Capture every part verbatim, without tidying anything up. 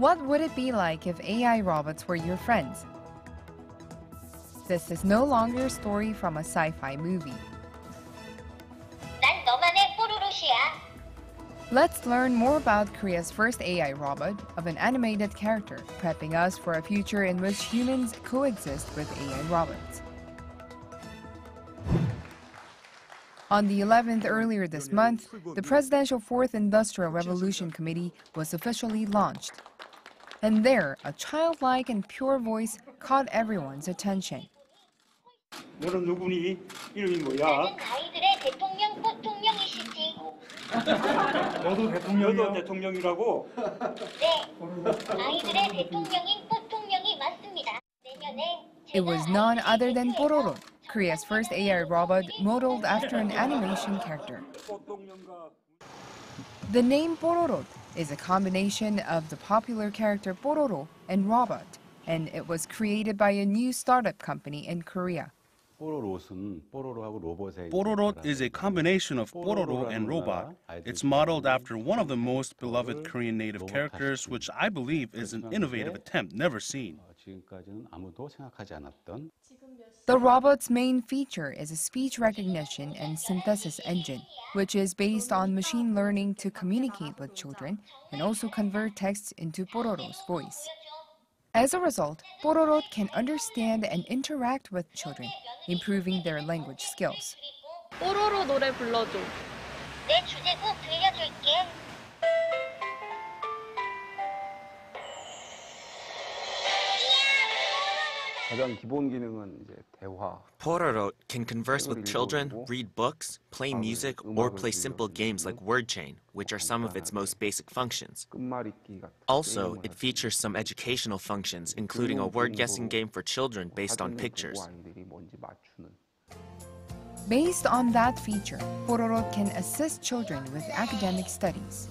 What would it be like if A I robots were your friends? This is no longer a story from a sci-fi movie. Let's learn more about Korea's first A I robot of an animated character, prepping us for a future in which humans coexist with A I robots. On the eleventh earlier this month, the Presidential Fourth Industrial Revolution Committee was officially launched. And there, a childlike and pure voice caught everyone's attention. It was none other than Pororo, Korea's first A I robot modeled after an animation character. The name Pororot is a combination of the popular character Pororo and robot, and it was created by a new startup company in Korea. Pororot is a combination of Pororo and robot. It's modeled after one of the most beloved Korean native characters, which I believe is an innovative attempt never seen. The robot's main feature is a speech recognition and synthesis engine, which is based on machine learning to communicate with children and also convert texts into Pororo's voice. As a result, Pororot can understand and interact with children, improving their language skills. Pororot can converse with children, read books, play music, or play simple games like word chain, which are some of its most basic functions. Also, it features some educational functions, including a word-guessing game for children based on pictures. Based on that feature, Pororot can assist children with academic studies.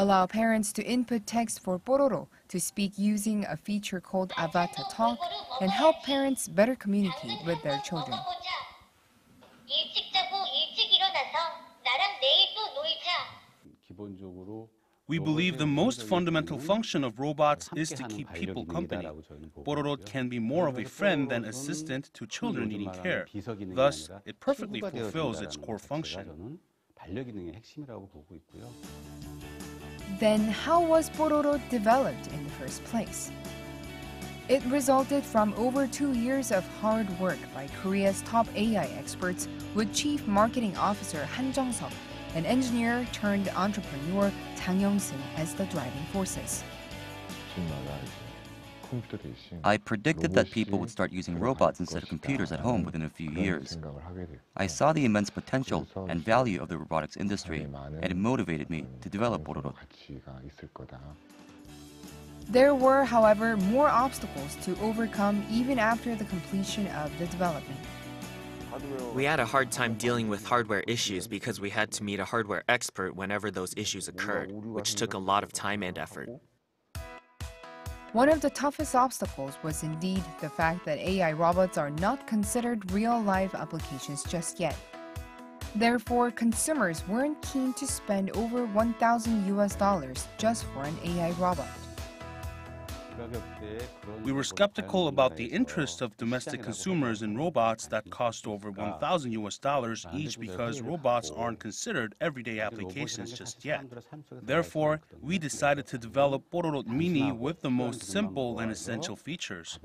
Allow parents to input text for Pororo to speak using a feature called Avatar Talk and help parents better communicate with their children. We believe the most fundamental function of robots is to keep people company. Pororot can be more of a friend than assistant to children needing care. Thus, it perfectly fulfills its core function. Then, how was Pororo developed in the first place? It resulted from over two years of hard work by Korea's top A I experts with Chief Marketing Officer Han Jong-seok, an engineer turned entrepreneur Jang Yong-seong as the driving forces. I predicted that people would start using robots instead of computers at home within a few years. I saw the immense potential and value of the robotics industry, and it motivated me to develop Pororot. There were, however, more obstacles to overcome even after the completion of the development. We had a hard time dealing with hardware issues because we had to meet a hardware expert whenever those issues occurred, which took a lot of time and effort. One of the toughest obstacles was indeed the fact that A I robots are not considered real-life applications just yet. Therefore, consumers weren't keen to spend over one thousand U S dollars just for an A I robot. We were skeptical about the interest of domestic consumers in robots that cost over one thousand U S dollars each because robots aren't considered everyday applications just yet. Therefore, we decided to develop Pororot Mini with the most simple and essential features.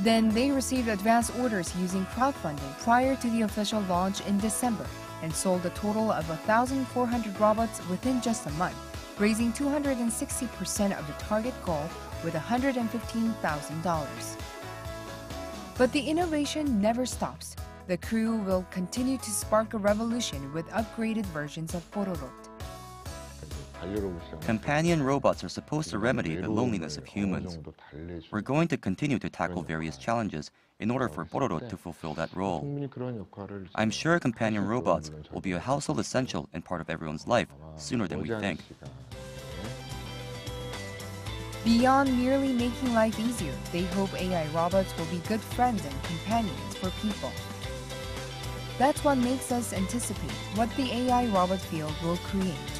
Then they received advance orders using crowdfunding prior to the official launch in December and sold a total of one thousand four hundred robots within just a month, raising two hundred sixty percent of the target goal with one hundred fifteen thousand dollars. But the innovation never stops. The crew will continue to spark a revolution with upgraded versions of Pororot. Companion robots are supposed to remedy the loneliness of humans. We're going to continue to tackle various challenges in order for Pororot to fulfill that role. I'm sure companion robots will be a household essential and part of everyone's life sooner than we think. Beyond merely making life easier, they hope A I robots will be good friends and companions for people. That's what makes us anticipate what the A I robot field will create.